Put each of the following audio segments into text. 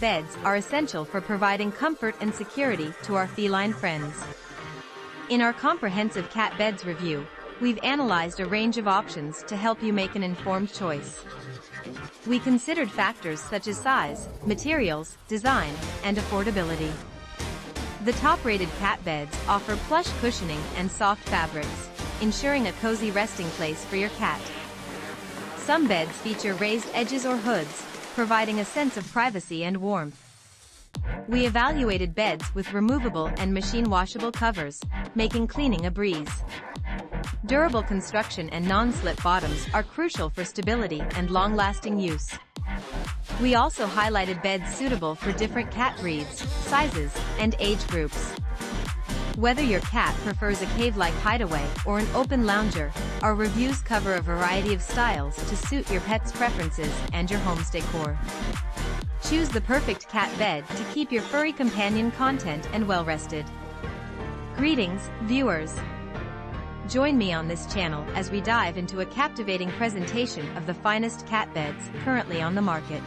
beds are essential for providing comfort and security to our feline friends. In our comprehensive cat beds review, we've analyzed a range of options to help you make an informed choice. We considered factors such as size, materials, design, and affordability. The top-rated cat beds offer plush cushioning and soft fabrics, ensuring a cozy resting place for your cat. Some beds feature raised edges or hoods, providing a sense of privacy and warmth. We evaluated beds with removable and machine-washable covers, making cleaning a breeze. Durable construction and non-slip bottoms are crucial for stability and long-lasting use. We also highlighted beds suitable for different cat breeds, sizes, and age groups. Whether your cat prefers a cave-like hideaway or an open lounger, our reviews cover a variety of styles to suit your pet's preferences and your home's decor. Choose the perfect cat bed to keep your furry companion content and well-rested. Greetings, viewers! Join me on this channel as we dive into a captivating presentation of the finest cat beds currently on the market.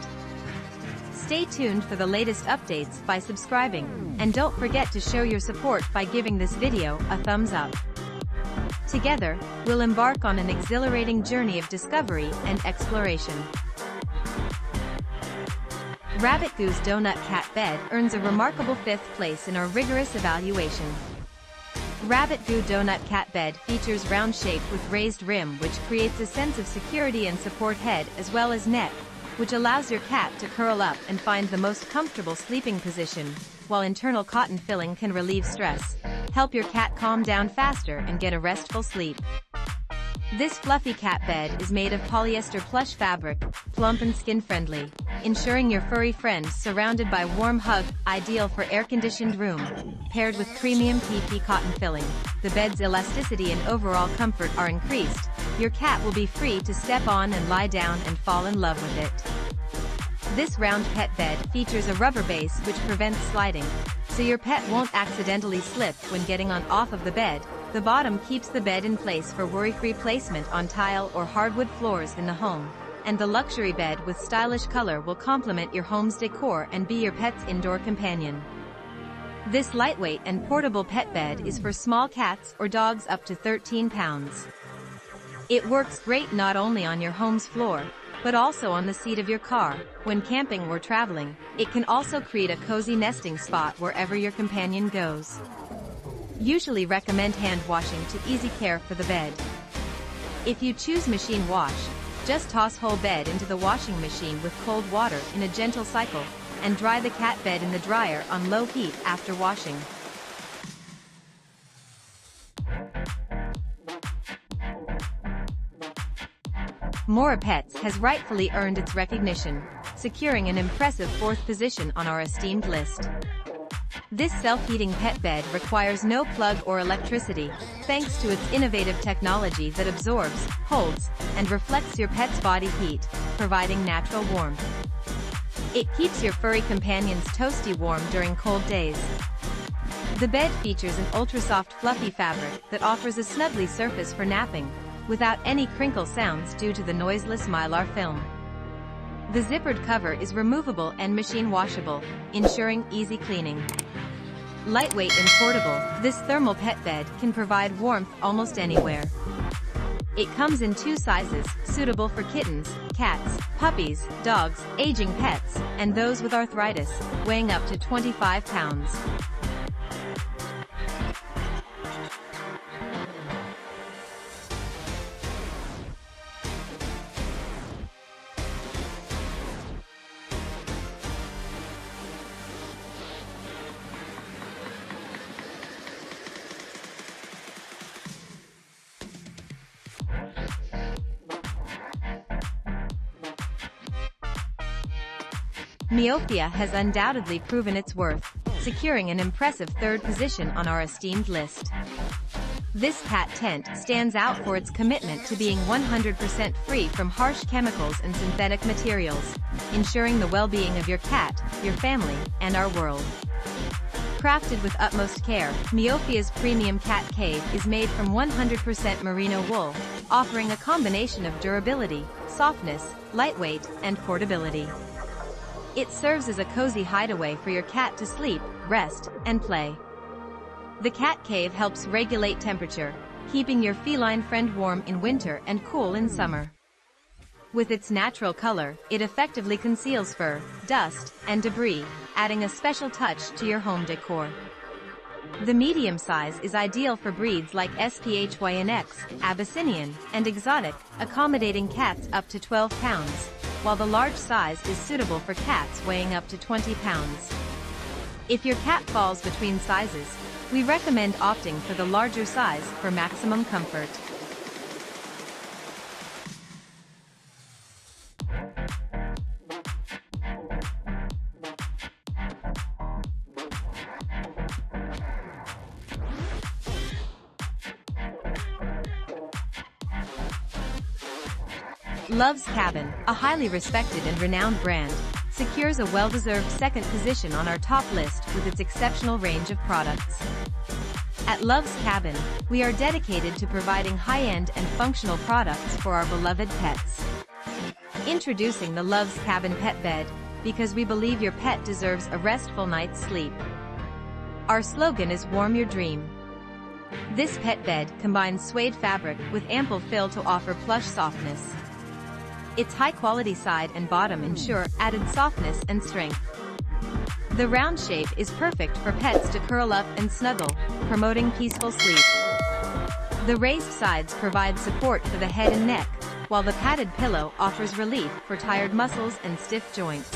Stay tuned for the latest updates by subscribing, and don't forget to show your support by giving this video a thumbs up. Together, we'll embark on an exhilarating journey of discovery and exploration. Rabbit Goo's Donut Cat Bed earns a remarkable 5th place in our rigorous evaluation. Rabbit Goo Donut Cat Bed features round shape with raised rim, which creates a sense of security and support head as well as neck, which allows your cat to curl up and find the most comfortable sleeping position, while internal cotton filling can relieve stress, help your cat calm down faster and get a restful sleep. This fluffy cat bed is made of polyester plush fabric, plump and skin-friendly, ensuring your furry friend surrounded by warm hug, ideal for air-conditioned room. Paired with premium PP cotton filling, the bed's elasticity and overall comfort are increased. Your cat will be free to step on and lie down and fall in love with it. This round pet bed features a rubber base which prevents sliding, so your pet won't accidentally slip when getting on off of the bed. The bottom keeps the bed in place for worry-free placement on tile or hardwood floors in the home, and the luxury bed with stylish color will complement your home's decor and be your pet's indoor companion. This lightweight and portable pet bed is for small cats or dogs up to 13 pounds. It works great not only on your home's floor, but also on the seat of your car. When camping or traveling, it can also create a cozy nesting spot wherever your companion goes. Usually recommend hand washing to easy care for the bed. If you choose machine wash, just toss whole bed into the washing machine with cold water in a gentle cycle, and dry the cat bed in the dryer on low heat after washing. More Pets has rightfully earned its recognition, securing an impressive 4th position on our esteemed list. This self-heating pet bed requires no plug or electricity, thanks to its innovative technology that absorbs, holds, and reflects your pet's body heat, providing natural warmth. It keeps your furry companions toasty warm during cold days. The bed features an ultra-soft fluffy fabric that offers a snuggly surface for napping, without any crinkle sounds due to the noiseless mylar film. The zippered cover is removable and machine washable, ensuring easy cleaning. Lightweight and portable, this thermal pet bed can provide warmth almost anywhere. It comes in 2 sizes, suitable for kittens, cats, puppies, dogs, aging pets, and those with arthritis, weighing up to 25 pounds. MEOWFIA has undoubtedly proven its worth, securing an impressive 3rd position on our esteemed list. This cat tent stands out for its commitment to being 100% free from harsh chemicals and synthetic materials, ensuring the well-being of your cat, your family, and our world. Crafted with utmost care, MEOWFIA's premium cat cave is made from 100% merino wool, offering a combination of durability, softness, lightweight, and portability. It serves as a cozy hideaway for your cat to sleep, rest, and play. The cat cave helps regulate temperature, keeping your feline friend warm in winter and cool in summer. With its natural color, it effectively conceals fur, dust, and debris, adding a special touch to your home decor. The medium size is ideal for breeds like SPHYNX, Abyssinian, and Exotic, accommodating cats up to 12 pounds, while the large size is suitable for cats weighing up to 20 pounds. If your cat falls between sizes, we recommend opting for the larger size for maximum comfort. Love's Cabin, a highly respected and renowned brand, secures a well-deserved second position on our top list with its exceptional range of products. At Love's Cabin, we are dedicated to providing high-end and functional products for our beloved pets. Introducing the Love's Cabin Pet Bed, because we believe your pet deserves a restful night's sleep. Our slogan is "Warm Your Dream." This pet bed combines suede fabric with ample fill to offer plush softness. Its high-quality side and bottom ensure added softness and strength. The round shape is perfect for pets to curl up and snuggle, promoting peaceful sleep. The raised sides provide support for the head and neck, while the padded pillow offers relief for tired muscles and stiff joints.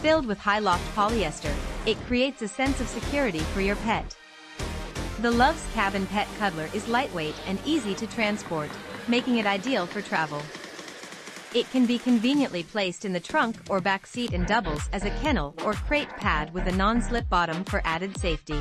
Filled with high-loft polyester, it creates a sense of security for your pet. The Love's Cabin Pet Cuddler is lightweight and easy to transport, making it ideal for travel. It can be conveniently placed in the trunk or back seat and doubles as a kennel or crate pad with a non-slip bottom for added safety.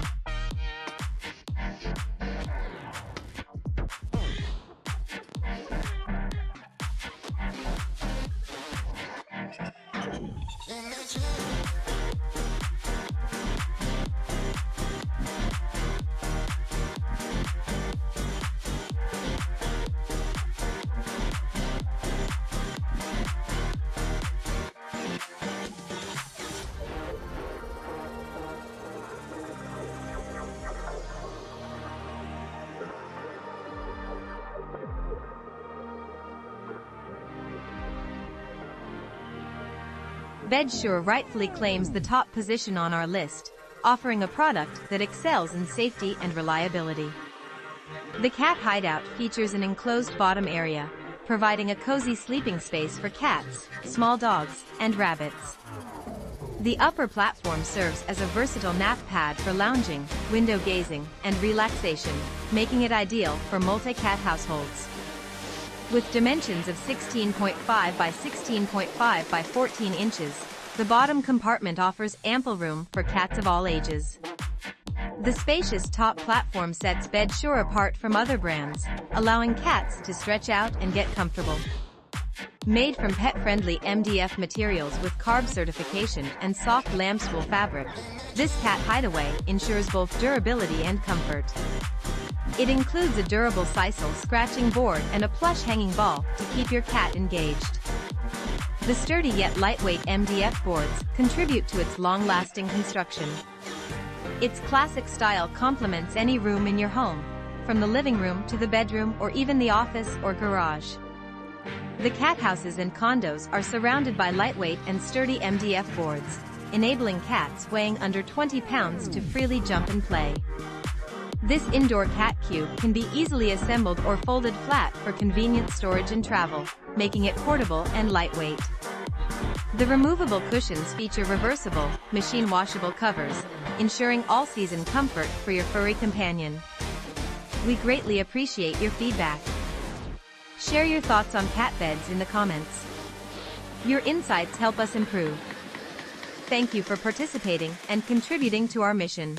Bedsure rightfully claims the top position on our list, offering a product that excels in safety and reliability. The cat hideout features an enclosed bottom area, providing a cozy sleeping space for cats, small dogs, and rabbits. The upper platform serves as a versatile nap pad for lounging, window gazing, and relaxation, making it ideal for multi-cat households. With dimensions of 16.5 by 16.5 by 14 inches, the bottom compartment offers ample room for cats of all ages. The spacious top platform sets Bedsure apart from other brands, allowing cats to stretch out and get comfortable. Made from pet-friendly MDF materials with carb certification and soft lambswool fabric, this cat hideaway ensures both durability and comfort. It includes a durable sisal scratching board and a plush hanging ball to keep your cat engaged. The sturdy yet lightweight MDF boards contribute to its long-lasting construction. Its classic style complements any room in your home, from the living room to the bedroom or even the office or garage. The cat houses and condos are surrounded by lightweight and sturdy MDF boards, enabling cats weighing under 20 pounds to freely jump and play. This indoor cat cube can be easily assembled or folded flat for convenient storage and travel, making it portable and lightweight. The removable cushions feature reversible, machine-washable covers, ensuring all-season comfort for your furry companion. We greatly appreciate your feedback. Share your thoughts on cat beds in the comments. Your insights help us improve. Thank you for participating and contributing to our mission.